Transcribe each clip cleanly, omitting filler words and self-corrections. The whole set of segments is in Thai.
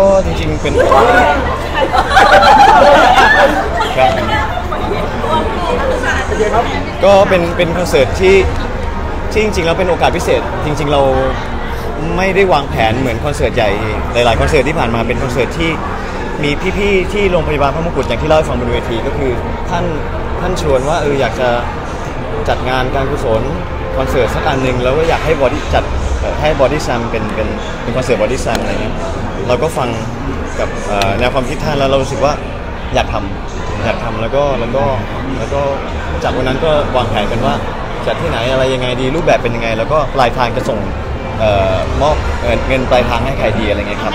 ก็จริงๆเป็นก็เป็นคอนเสิร์ตที่จริงๆแล้วเป็นโอกาสพิเศษจริงๆเราไม่ได้วางแผนเหมือนคอนเสิร์ตใหญ่หลายๆคอนเสิร์ตที่ผ่านมาเป็นคอนเสิร์ตที่มีพี่ๆที่โรงพยาบาลพระมงกุฎอย่างที่เล่าให้ฟังบนเวทีก็คือท่านชวนว่าอยากจะจัดงานการกุศลคอนเสิร์ตสักอันหนึ่งแล้วก็อยากให้Body Slamเป็นคอนเสิร์ตBody Slamอะไรเงี้ยเราก็ฟังกับแนวความคิดท่านแล้วเรารู้สึกว่าอยากทำแล้วก็จากวันนั้นก็วางแผนกันว่าจัดที่ไหนอะไรยังไงดีรูปแบบเป็นยังไงแล้วก็ปลายทางจะส่งมอบเงินปลายทางให้ใครดีอะไรเงี้ยครับ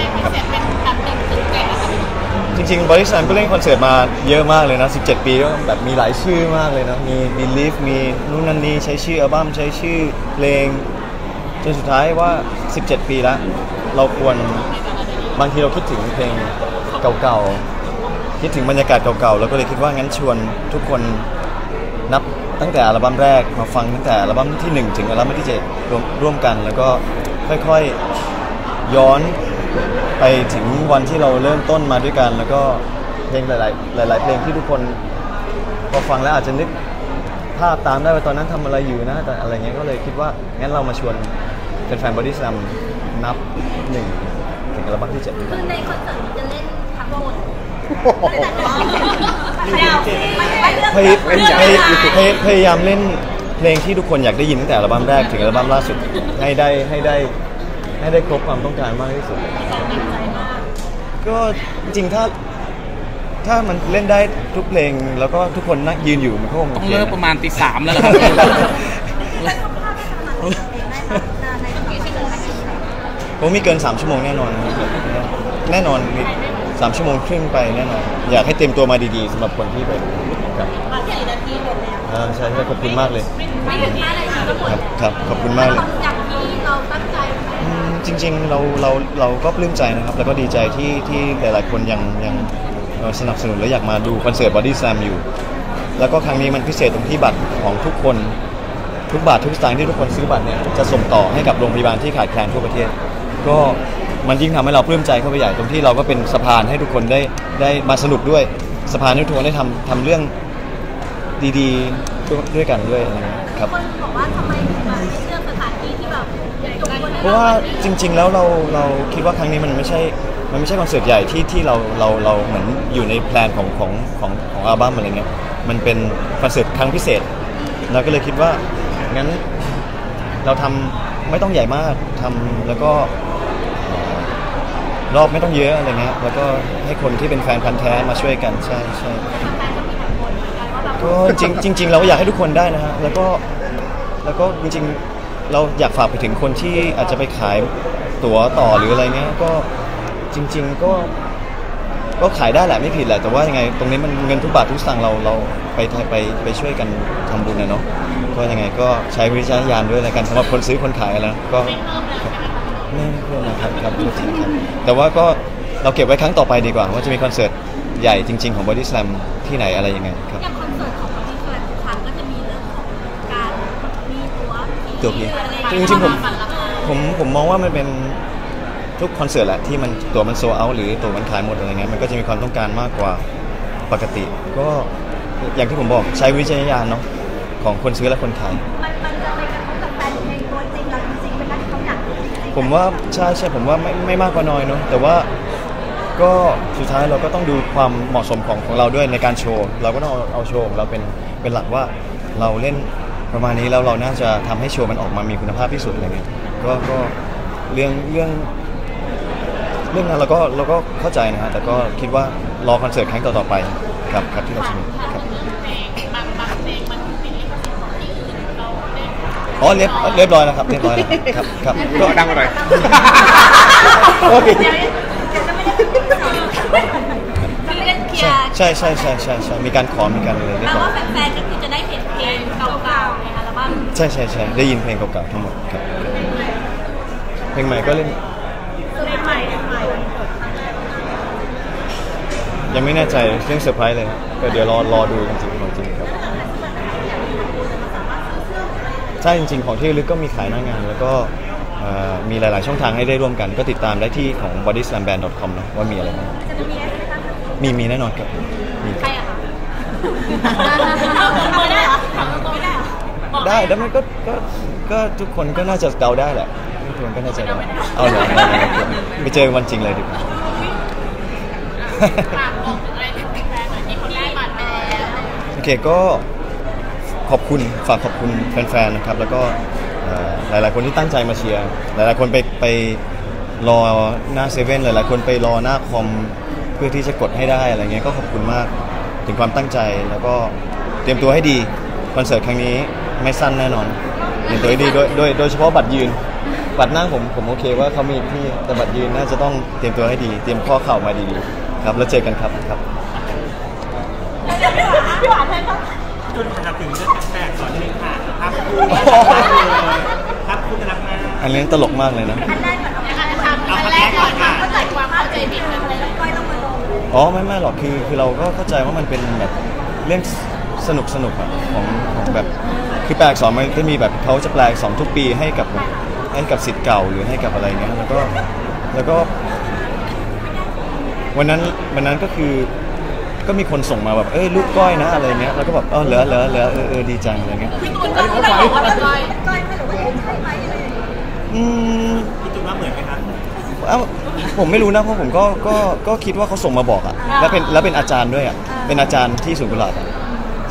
จริงๆBody Slamก็เล่นคอนเสิร์ตมาเยอะมากเลยนะ17ปีก็แบบมีหลายชื่อมากเลยนะมี Believe มีนู่นนั่นนี่ใช้ชื่ออัลบั้มใช้ชื่อเพลงจนสุดท้ายว่า17ปีแล้วเราควรบางทีเราคิดถึงเพลงเก่าๆคิดถึงบรรยากาศเก่าๆแล้วก็เลยคิดว่างั้นชวนทุกคนนับตั้งแต่อัลบั้มแรกมาฟังตั้งแต่อัลบั้มที่1ถึงอัลบั้มที่7ร่วมกันแล้วก็ค่อยๆย้อนไปถึงวันที่เราเริ่มต้นมาด้วยกันแล้วก็เพลงหลายๆเพลงที่ทุกคนพอฟังแล้วอาจจะนึกภาพตามได้ว่าตอนนั้นทำอะไรอยู่นะแต่อะไรเงี้ยก็เลยคิดว่างั้นเรามาชวนเป็นแฟนBody Slamนับ1ถึงอัลบั้มที่7คือในคอนเสิร์ตจะเล่นทั้งหมดพยายามเล่นเพลงที่ทุกคนอยากได้ยินตั้งแต่อัลบั้มแรกถึงอัลบั้มล่าสุดให้ได้ครบความต้องการมากที่สุดก็จริงถ้ามันเล่นได้ทุกเพลงแล้วก็ทุกคนนั่งยืนอยู่มันก็คงต้องเลิกประมาณตี 3 แล้วล่ะครับผมมีเกิน3 ชั่วโมงแน่นอนแน่นอนมี3 ชั่วโมงครึ่งไปแน่นอนอยากให้เต็มตัวมาดีๆสำหรับคนที่ไปครับใช่ขอบคุณมากเลยครับขอบคุณมากเลยจริงๆเราก็ปลื้มใจนะครับแล้วก็ดีใจที่หลายๆคนยังสนับสนุนและอยากมาดูคอนเสิร์ตBody Slamอยู่แล้วก็ครั้งนี้มันพิเศษตรงที่บัตรของทุกคนทุกบาททุกสตางค์ที่ทุกคนซื้อบัตรเนี่ยจะส่งต่อให้กับโรงพยาบาลที่ขาดแคลนทั่วประเทศก็มันยิ่งทำให้เราปลื้มใจเข้าไปใหญ่ตรงที่เราก็เป็นสะพานให้ทุกคนได้มาสนุกด้วยสะพานให้ทุกคนได้ทำเรื่องดีๆด้วยกันด้วยนะครับคนบอกว่าทำไมมาเลือกสถานที่ที่แบบเพราะว่าจริงๆแล้วเราคิดว่าครั้งนี้มันไม่ใช่คอนเสิร์ตใหญ่ที่เราเหมือนอยู่ในแพลนของอัลบั้มอะไรเงี้ยมันเป็นคอนเสิร์ตครั้งพิเศษเราก็เลยคิดว่างั้นเราทำไม่ต้องใหญ่มากทำแล้วก็รอบไม่ต้องเยอะอะไรเงี้ยแล้วก็ให้คนที่เป็นแฟนพันธุ์แท้มาช่วยกันใช่ใช่ก็จริงๆเราอยากให้ทุกคนได้นะฮะแล้วก็จริงๆเราอยากฝากไปถึงคนที่อาจจะไปขายตั๋วต่อหรืออะไรเงี้ยก็จริงๆก็ขายได้แหละไม่ผิดแหละแต่ว่ายังไงตรงนี้มันเงินทุกบาททุกสตางค์เราไปช่วยกันทำบุญนะเนาะก็ยังไงก็ใช้วิจารณญาณด้วยในการสำหรับคนซื้อคนขายแล้วก็ไม่เพิ่มนะครับครับจริงๆครับแต่ว่าก็เราเก็บไว้ครั้งต่อไปดีกว่าว่าจะมีคอนเสิร์ตใหญ่จริงๆของBody Slamที่ไหนอะไรยังไงครับอย่างคอนเสิร์ตของBody Slamทุกครั้งก็จะมีเรื่องของการมีตัวผีจริงๆผมมองว่ามันเป็นทุกคอนเสิร์ตแหละที่มันตัวมันโซลด์เอาท์หรือตัวมันขายหมดอะไรเงี้ยมันก็จะมีความต้องการมากกว่าปกติก็อย่างที่ผมบอกใช้วิจารณญาณเนาะของคนซื้อและคนขายผมว่าใช่ผมว่าไม่มากกว่าน้อยเนาะแต่ว่าก็สุดท้ายเราก็ต้องดูความเหมาะสมของเราด้วยในการโชว์เราก็ต้องเอาโชว์ของเราเป็นหลักว่าเราเล่นประมาณนี้แล้วเราน่าจะทำให้โชว์มันออกมามีคุณภาพที่สุดอะไรเงี้ยก็เรื่องนั้นเราก็เข้าใจนะฮะแต่ก็คิดว่ารอคอนเสิร์ตครั้งต่อไปครับที่เราจะมีครับอ๋อเรียบร้อยแล้วครับเรียบร้อยแล้วครับก็ดังอะไรโอเคใช่มีการขอมีการอะไรเรียบร้อยแล้วว่าแฟนๆก็คือจะได้เห็นเพลงเก่าๆในอัลบั้มใช่ได้ยินเพลงเก่าๆทั้งหมดครับเพลงใหม่ก็เล่นยังไม่แน่ใจเรื่องเซอร์ไพรส์เลยก็เดี๋ยวรอดูจริงครับใช่จริงๆของที่ระลึกก็มีขายหน้างานแล้วก็ มีหลายๆช่องทางให้ได้ร่วมกันก็ติดตามได้ที่ของ bodyslamband.com นะว่ามีอะไรบ้างมีแน่นอนครับมีใครอะได้แล้วมันก็ทุกคนก็น่าจะเดาได้แหละทุกคนก็น่าจะเดาเอาเลยไปเจอวันจริงเลยดิโอเคก็ขอบคุณฝากขอบคุณแฟนๆนะครับแล้วก็หลายๆคนที่ตั้งใจมาเชียร์หลายๆคนไปรอหน้าเซเว่นหลายๆคนไปรอหน้าคอมเพื่อที่จะกดให้ได้อะไรเงี้ยก็ขอบคุณมากถึงความตั้งใจแล้วก็เตรียมตัวให้ดีคอนเสิร์ตครั้งนี้ไม่สั้นแน่นอนเตรียมตัวให้ดีโดยเฉพาะบัตรยืนบัตรนั่งผมโอเคว่าเขามีที่แต่บัตรยืนน่าจะต้องเตรียมตัวให้ดีเตรียมข้อเข่ามาดีๆครับแล้วเจอกันครับพี่หวานเลยครับจนขนาดถึงเรื่องแตกก่อนเลยค่ะครับครับคุณจะรับงานอันนี้ตลกมากเลยนะเอาแรกก่อนค่ะเข้าใจความเข้าใจผิดอะไรแล้วก้อยต้องมาลงอ๋อไม่หรอกคือเราก็เข้าใจว่ามันเป็นแบบเรื่องสนุกอะของแบบคือแปลอักษรมันจะมีแบบเขาจะแปลอักษรทุกปีให้กับศิษย์เก่าหรือให้กับอะไรเงี้ยแล้วก็วันนั้นก็คือก็มีคนส่งมาแบบเอ้ยลูกก้อยนะอะไรเงี้ยแล้วก็แบบอ๋อเหลือเออดีจังอะไรเงี้ยพี่ตูนก็บอกว่าก้อยไม่หรือว่าใช่ไหมอะไรอย่างเงี้ยพี่ตูนว่าเหมือนไหมครับผมไม่รู้นะเพราะผมก็คิดว่าเขาส่งมาบอกอ่ะแล้วเป็นอาจารย์ด้วยอ่ะเป็นอาจารย์ที่สวนกุหลาบ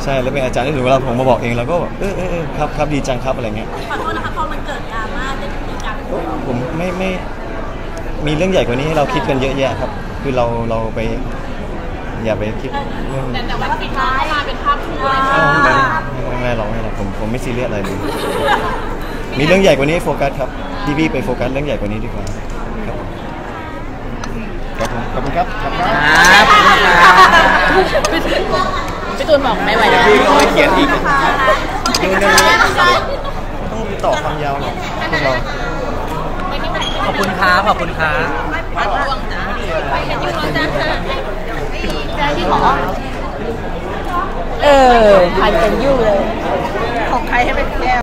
ใช่แล้วเป็นอาจารย์ที่สวนกุหลาบผมมาบอกเองแล้วก็แบบเออครับดีจังครับอะไรเงี้ยขอโทษนะคะพอมันเกิดดราม่าเรื่องดีจังผมไม่มีเรื่องใหญ่กว่านี้ให้เราคิดกันเยอะแยะครับคือเราไปอย่าไปคิดแต่ว่าปิดท้ายเป็นภาพคู่เลยไม่หรอกผมไม่ซีเรียสอะไรเลยมีเรื่องใหญ่กว่านี้โฟกัสครับพี่ไปโฟกัสเรื่องใหญ่กว่านี้ดีกว่าขอบคุณครับพี่ตูนบอกไม่ไหวแล้วเขียนอีกดูหนึ่งต้องต่อความยาวหน่อยขอบคุณค่ะใจที่ขอพันกันยุ่งเลยของใครให้เป็นแก้ว